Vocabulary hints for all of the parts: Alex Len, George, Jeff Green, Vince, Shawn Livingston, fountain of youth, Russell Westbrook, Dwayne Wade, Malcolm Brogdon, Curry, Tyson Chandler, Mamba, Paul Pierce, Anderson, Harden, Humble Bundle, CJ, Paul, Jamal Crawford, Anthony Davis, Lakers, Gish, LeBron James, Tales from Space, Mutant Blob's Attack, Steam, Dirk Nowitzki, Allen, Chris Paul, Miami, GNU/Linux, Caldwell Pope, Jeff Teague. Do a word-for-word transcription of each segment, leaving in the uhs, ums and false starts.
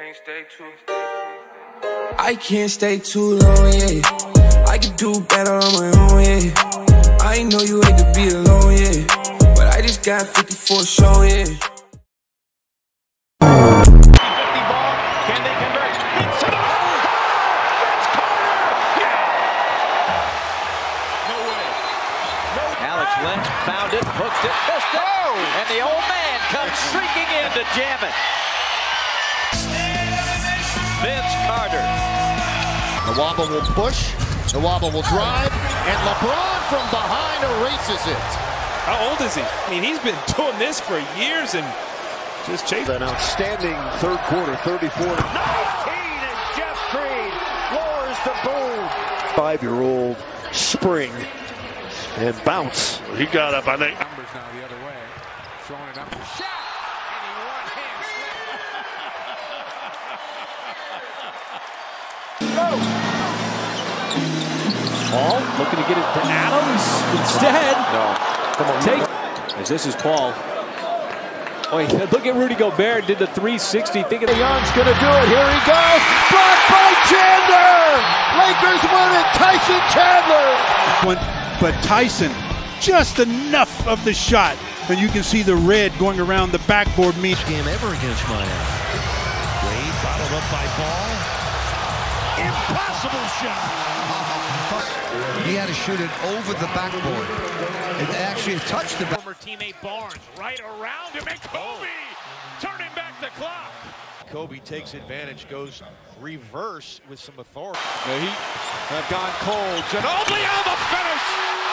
can't stay too I can't stay too long, yeah. I could do better on my own, yeah. I know you hate to be alone, yeah. But I just got fifty for a show, yeah. Alex Len found it, hooked it, missed it, oh! And the old man comes streaking in to jam it. Vince Carter. Nawaba will push, Nawaba will drive, and LeBron from behind erases it. How old is he? I mean, he's been doing this for years and just chasing. An outstanding third quarter, thirty-four to nineteen, and Jeff Green lowers the boom. Five-year-old spring. And bounce. He got up, I think. Numbers now the other way. Throwing it up. Shot! And he won him. Oh. Paul looking to get it to Adams instead. No. Come on. Take. As this is Paul. Boy, look at Rudy Gobert. Did the three sixty. Thinking the Young's going to do it. Here he goes. Blocked by Chandler. Lakers win it. Tyson Chandler. One. But Tyson, just enough of the shot, and you can see the red going around the backboard. Mean game ever against Miami. Wade bottled up by Ball. Impossible shot. He had to shoot it over the backboard. It actually touched the back. Former teammate Barnes right around him, and Kobe turning back the clock. Kobe takes advantage, goes reverse with some authority. The Heat have gone cold. Ginobili on the finish!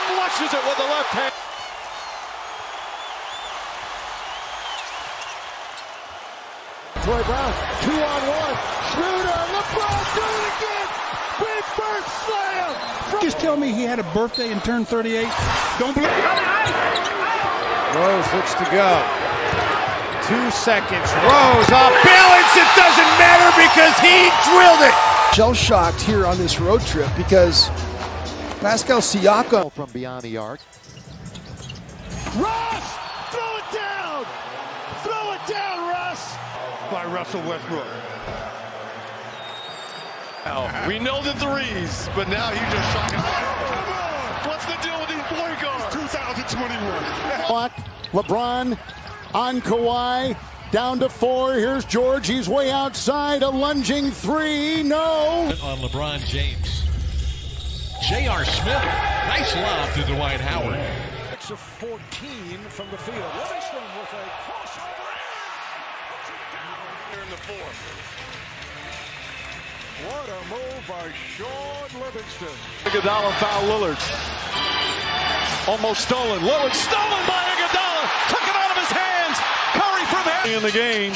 Flushes it with the left hand. Troy Brown, two on one. Schroeder, LeBron doing it again! Reverse slam! Just tell me he had a birthday and turned thirty-eight. Don't believe it. Rose looks to go. Two seconds, Rose off balance, it doesn't matter because he drilled it! Shell-shocked here on this road trip because Pascal Siakam from beyond the arc. Russ! Throw it down! Throw it down, Russ! By Russell Westbrook. Now, we know the threes, but now you just shot him. Come on! What's the deal with these point guards? twenty twenty-one. LeBron. On Kawhi, down to four. Here's George. He's way outside. A lunging three. No. On LeBron James. J R. Smith. Nice lob to Dwight Howard. It's a fourteen from the field. Livingston with a crossover. Here in the fourth. What a move by Shawn Livingston. Iguodala foul Lillard. Almost stolen. Lillard stolen by Iguodala. Took it out of his hand. Curry from in the game,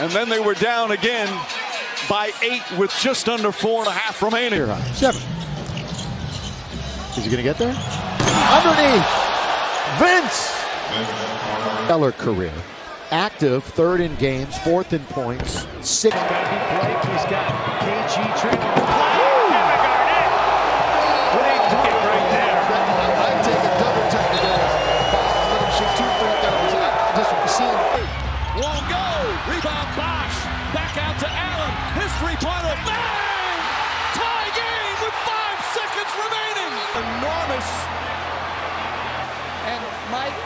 and then they were down again by eight with just under four and a half remaining. Seven. Is he going to get there? Underneath. Vince. Stellar career. Active, third in games, fourth in points. Six. He's got to be Blake. He's got K G trailing. Won't go. Rebound box. Back out to Allen. His three-pointer. Bang! Tie game with five seconds remaining. Enormous. And Mike,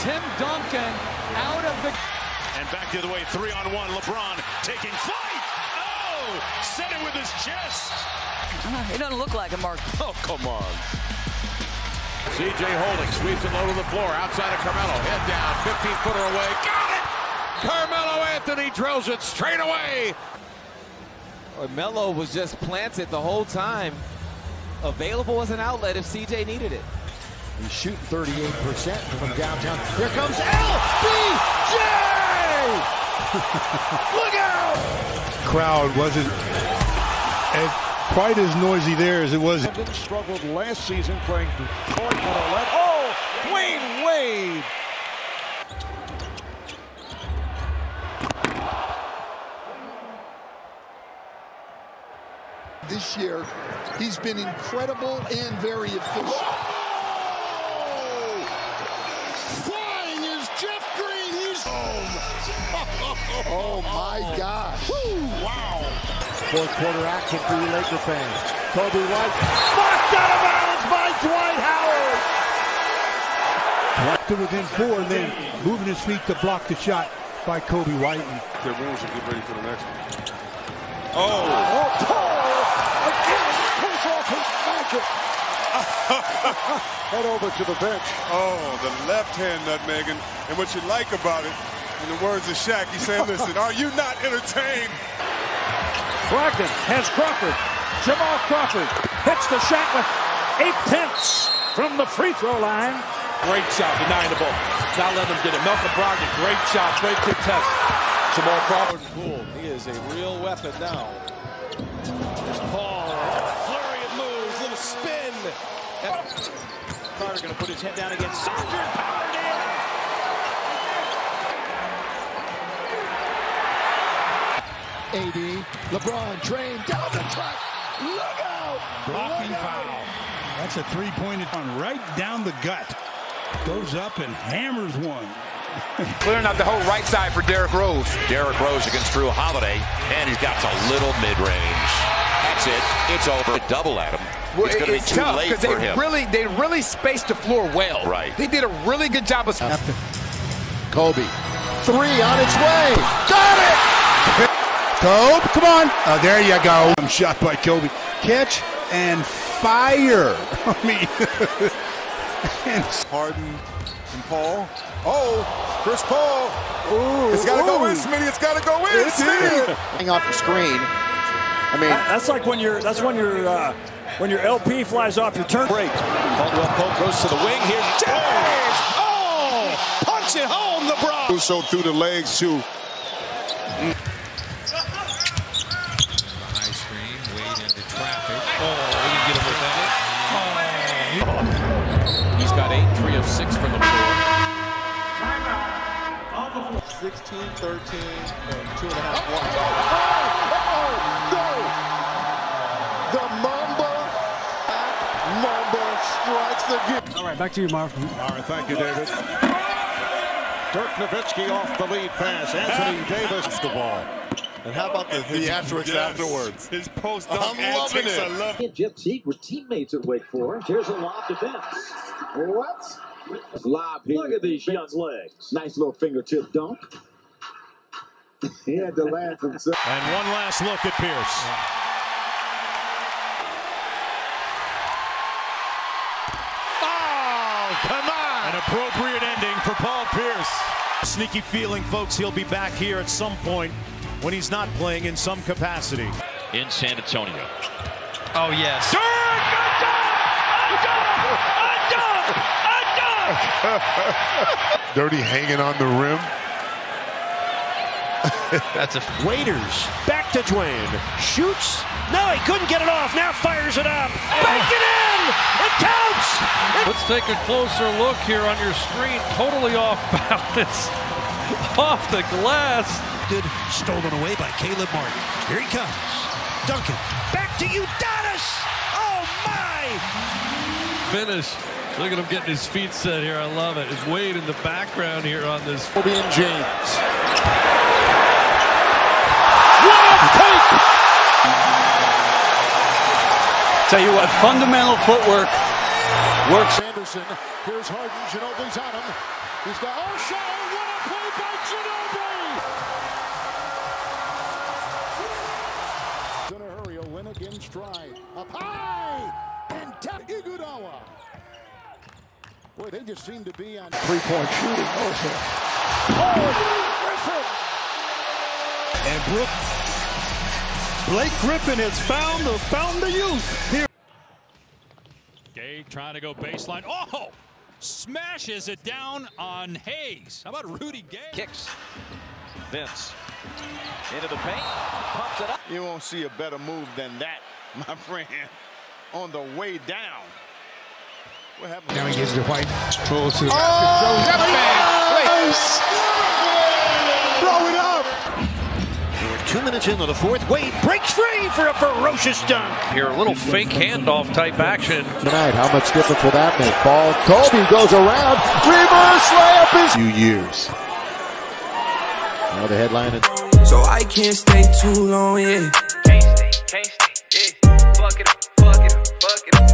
Tim Duncan out of the... And back the other way. Three on one. LeBron taking flight. Oh! Set it with his chest. It doesn't look like a mark. Oh, come on. C J holding, sweeps it low to the floor, outside of Carmelo, head down, fifteen-footer away, got it! Carmelo Anthony drills it straight away! Carmelo was just planted the whole time, available as an outlet if C J needed it. He's shooting thirty-eight percent from downtown. Here comes L B J! Look out! Crowd wasn't... Ed quite as noisy there as it was. Struggled last season playing for court. Oh, Dwayne Wade. This year, he's been incredible and very efficient. Whoa! Flying is Jeff Green. He's home. Oh my God. Fourth quarter action for you Laker fans. Kobe White, knocked out of bounds by Dwight Howard. Right to within four, and then moving his feet to block the shot by Kobe White. Their rules should get ready for the next one. Oh! Oh, Paul again pulls off his magic. Head over to the bench. Oh, the left hand nutmegging. And what you like about it, in the words of Shaq, he said, listen, are you not entertained? Brogdon has Crawford. Jamal Crawford hits the shot with eight tenths from the free throw line. Great shot, denying the ball. Not letting him get it. Malcolm Brogdon, great shot, great contest. Jamal Crawford, cool. He is a real weapon now. There's Paul. Flurry of moves, little spin. Carter going to put his head down against Soldier Power. A D, LeBron train down the track. Look out! Blocking foul. That's a three-pointed one right down the gut. Goes up and hammers one. Clearing out the whole right side for Derrick Rose. Derrick Rose against Drew Holiday, and he's got a little mid-range. That's it. It's over. Double at him. Well, it's going to be too tough, late for him. Really, they really spaced the floor well. Right. They did a really good job of. After. Kobe, three on its way. Got it. Kobe, come on. Oh, there you go. Shot by Kobe. Catch and fire. I mean. And Harden and Paul. Oh, Chris Paul. Ooh, it's got to go in, Smitty. It's got to go in, Smitty. Hang off the screen. I mean. That, that's like when your, that's when your, uh, when your L P flies off your turn. Break. Caldwell Pope goes to the wing. Here's James. Oh, punch it home, LeBron. So through the legs, too. Mm. Six from the floor. sixteen, thirteen, and two and a half. Oh, oh, oh, no! The Mamba, Mamba strikes again. All right, back to you, Marv. All right, thank you, David. Dirk Nowitzki off the lead pass. Anthony Davis the ball. And how about the theatrics yes. afterwards? His post-dunk antics, I love it. Jeff Teague were teammates at Wake Forest. Here's a lob to Vince. What? Lob here. Look at these young legs. Nice little fingertip dunk. He had to laugh himself. And one last look at Pierce. Oh, come on! An appropriate ending for Paul Pierce. Sneaky feeling, folks, he'll be back here at some point when he's not playing in some capacity. In San Antonio. Oh, yes. Dirk! A dunk! Dirty hanging on the rim. That's a Waiters back to Dwayne. Shoots. No, he couldn't get it off. Now fires it up. Back it in. It counts. It Let's take a closer look here on your screen. Totally off balance. Off the glass. Stolen away by Caleb Martin. Here he comes. Duncan. Back to Udonis. Oh my! Finish. Look at him getting his feet set here. I love it. It's Wade in the background here on this. Kobe and James. What a fake! Tell you what, fundamental footwork works. Anderson. Here's Harden. Ginobili's on him. He's got. Oh, Shawn! What a play by Ginobili! In a hurry, a win again stride. Up high and tap Iguodala. Boy, they just seem to be on three-point shooting. Oh, Griffin! And Brook. Blake Griffin has found the fountain of youth here. Gay trying to go baseline. Oh! Smashes it down on Hayes. How about Rudy Gay? Kicks. Vince. Into the paint. Pops it up. You won't see a better move than that, my friend. On the way down. Now he gives it to White. Throw to the basket. Oh, yes! Throw it up! We're two minutes into the fourth. Wade breaks free for a ferocious dunk. Here, a little fake handoff type action. Tonight, how much difference will that make? Ball, Kobe goes around. Reverse layup is... Few years. Now the headline is... So I can't stay too long, yeah. can't stay. Yeah. Fuck it up, fuck it up, fuck it up.